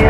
Yeah.